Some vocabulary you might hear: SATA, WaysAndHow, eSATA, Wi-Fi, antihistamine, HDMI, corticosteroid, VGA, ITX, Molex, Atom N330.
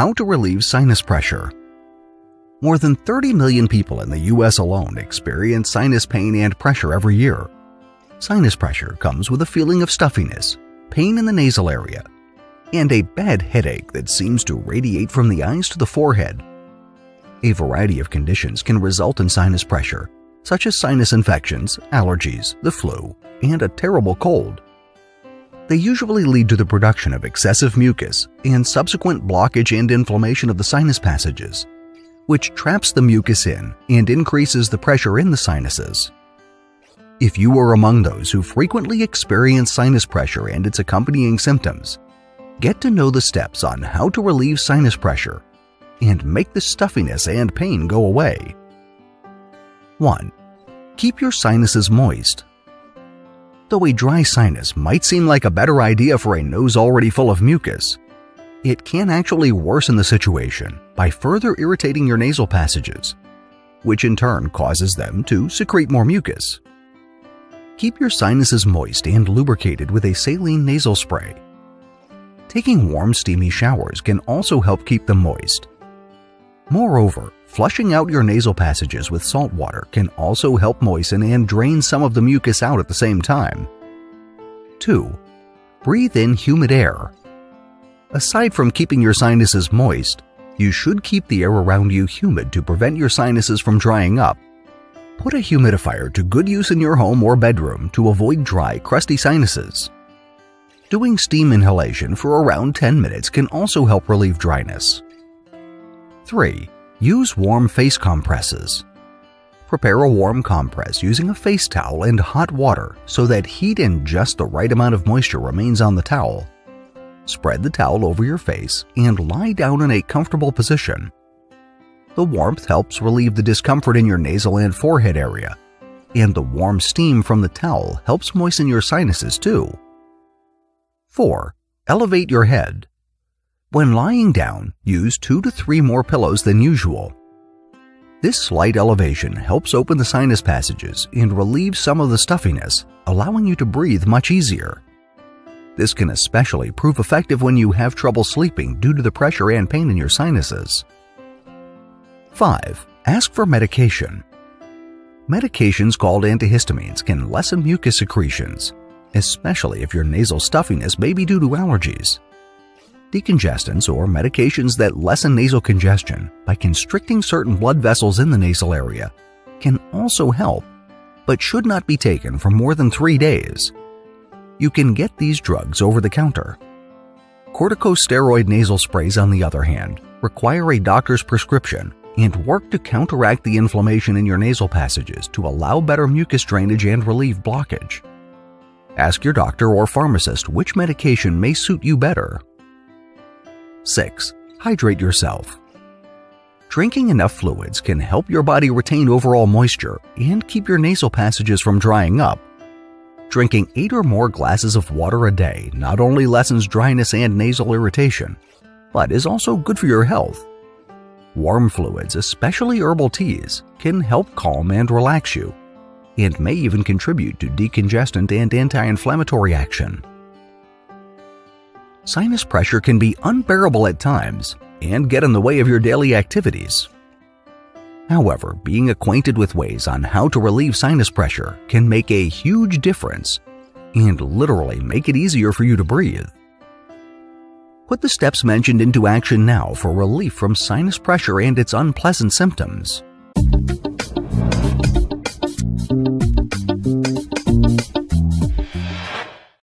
How to relieve sinus pressure. More than 30 million people in the U.S. alone experience sinus pain and pressure every year. Sinus pressure comes with a feeling of stuffiness, pain in the nasal area, and a bad headache that seems to radiate from the eyes to the forehead. A variety of conditions can result in sinus pressure, such as sinus infections, allergies, the flu, and a terrible cold. They usually lead to the production of excessive mucus and subsequent blockage and inflammation of the sinus passages, which traps the mucus in and increases the pressure in the sinuses. If you are among those who frequently experience sinus pressure and its accompanying symptoms, get to know the steps on how to relieve sinus pressure and make the stuffiness and pain go away. 1. Keep your sinuses moist. Though a dry sinus might seem like a better idea for a nose already full of mucus, it can actually worsen the situation by further irritating your nasal passages, which in turn causes them to secrete more mucus. Keep your sinuses moist and lubricated with a saline nasal spray. Taking warm, steamy showers can also help keep them moist. Moreover, flushing out your nasal passages with salt water can also help moisten and drain some of the mucus out at the same time. 2. Breathe in humid air. Aside from keeping your sinuses moist, you should keep the air around you humid to prevent your sinuses from drying up. Put a humidifier to good use in your home or bedroom to avoid dry, crusty sinuses. Doing steam inhalation for around 10 minutes can also help relieve dryness. 3. Use warm face compresses. Prepare a warm compress using a face towel and hot water so that heat and just the right amount of moisture remains on the towel. Spread the towel over your face and lie down in a comfortable position. The warmth helps relieve the discomfort in your nasal and forehead area, and the warm steam from the towel helps moisten your sinuses too. 4. Elevate your head. When lying down, use 2 to 3 more pillows than usual. This slight elevation helps open the sinus passages and relieve some of the stuffiness, allowing you to breathe much easier. This can especially prove effective when you have trouble sleeping due to the pressure and pain in your sinuses. 5. Ask for medication. Medications called antihistamines can lessen mucus secretions, especially if your nasal stuffiness may be due to allergies. Decongestants or medications that lessen nasal congestion by constricting certain blood vessels in the nasal area can also help, but should not be taken for more than 3 days. You can get these drugs over the counter. Corticosteroid nasal sprays, on the other hand, require a doctor's prescription and work to counteract the inflammation in your nasal passages to allow better mucus drainage and relieve blockage. Ask your doctor or pharmacist which medication may suit you better. 6. Hydrate yourself. Drinking enough fluids can help your body retain overall moisture and keep your nasal passages from drying up. Drinking 8 or more glasses of water a day not only lessens dryness and nasal irritation, but is also good for your health. Warm fluids, especially herbal teas, can help calm and relax you, and may even contribute to decongestant and anti-inflammatory action. Sinus pressure can be unbearable at times and get in the way of your daily activities. However, being acquainted with ways on how to relieve sinus pressure can make a huge difference and literally make it easier for you to breathe. Put the steps mentioned into action now for relief from sinus pressure and its unpleasant symptoms.